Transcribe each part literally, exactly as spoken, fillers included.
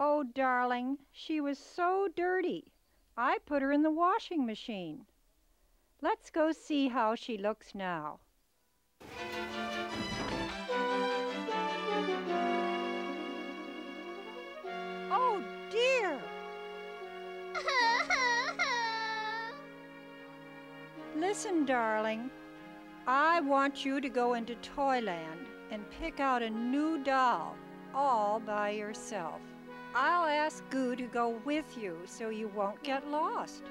Oh, darling, she was so dirty. I put her in the washing machine. Let's go see how she looks now. Oh, dear! Listen, darling. I want you to go into Toyland and pick out a new doll all by yourself. I'll ask Goo to go with you so you won't get lost.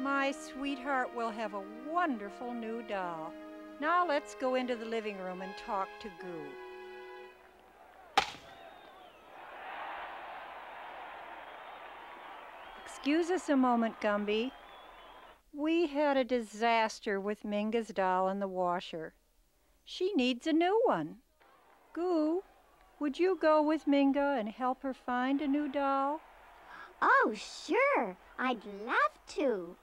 My sweetheart will have a wonderful new doll. Now let's go into the living room and talk to Goo. Excuse us a moment, Gumby. We had a disaster with Minga's doll in the washer. She needs a new one. Goo, would you go with Minga and help her find a new doll? Oh, sure. I'd love to.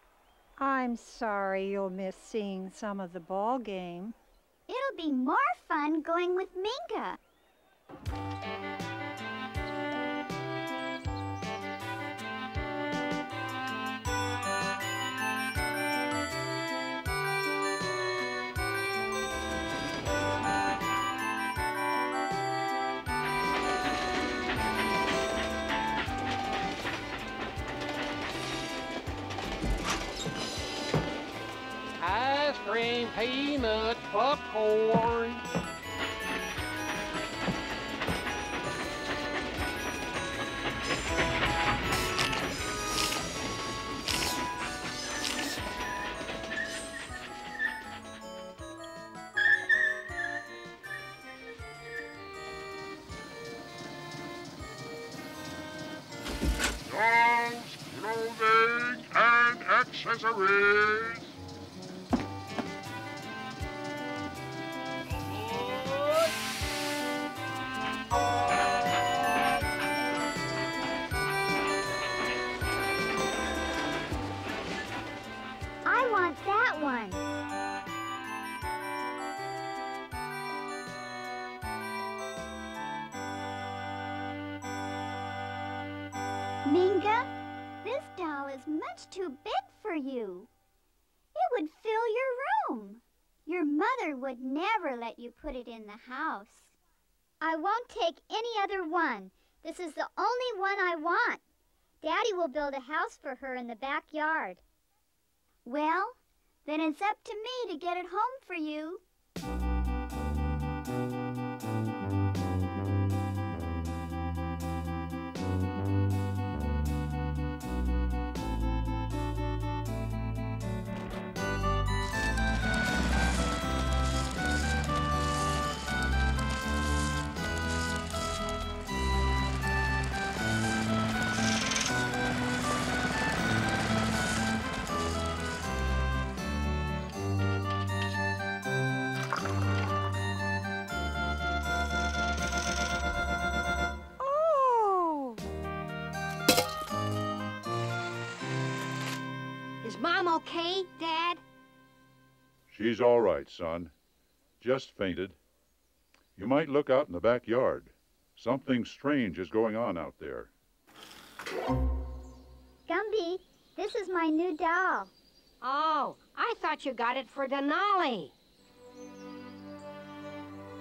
I'm sorry you'll miss seeing some of the ball game. It'll be more fun going with Minga. Ice cream, peanut, popcorn. Dogs, clothing, and accessories. Minga, this doll is much too big for you. It would fill your room. Your mother would never let you put it in the house. I won't take any other one. This is the only one I want. Daddy will build a house for her in the backyard. Well, then it's up to me to get it home for you. Mom okay, Dad? She's all right, son. Just fainted. You might look out in the backyard. Something strange is going on out there. Gumby, this is my new doll. Oh, I thought you got it for Denali.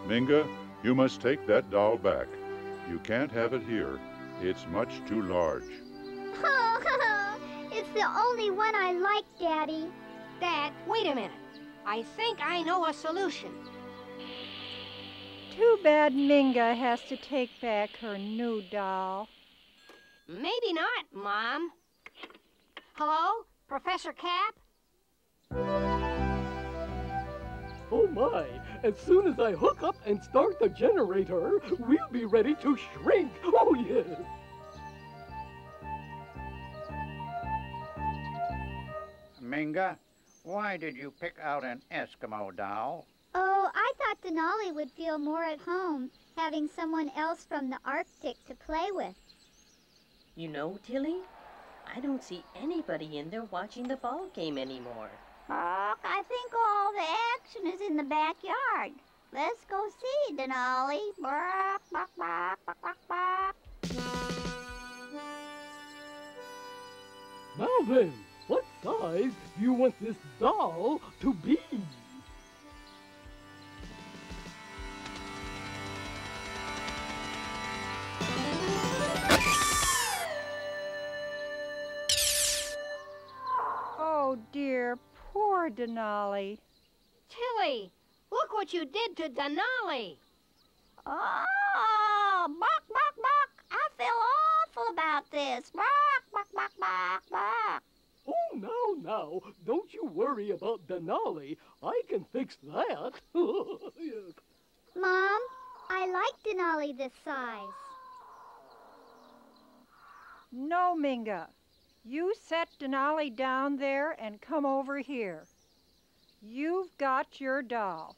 Minga, you must take that doll back. You can't have it here. It's much too large. It's the only one I like, Daddy. Dad, wait a minute. I think I know a solution. Too bad Minga has to take back her new doll. Maybe not, Mom. Hello, Professor Cap? Oh, my. As soon as I hook up and start the generator, we'll be ready to shrink. Oh, yes. Yeah. Minga, why did you pick out an Eskimo doll? Oh, I thought Denali would feel more at home having someone else from the Arctic to play with. You know, Tilly, I don't see anybody in there watching the ball game anymore. Oh, I think all the action is in the backyard. Let's go see, Denali. Now then, what size do you want this doll to be? Oh dear, poor Denali. Tilly, look what you did to Denali. Oh, bark, bark, bark. I feel awful about this. Bark, bark, bark, bark, bark. Oh, no, no. Don't you worry about Denali. I can fix that. Yes. Mom, I like Denali this size. No, Minga. You set Denali down there and come over here. You've got your doll.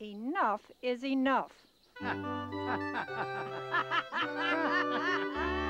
Enough is enough. Ha, ha, ha, ha, ha, ha, ha, ha, ha.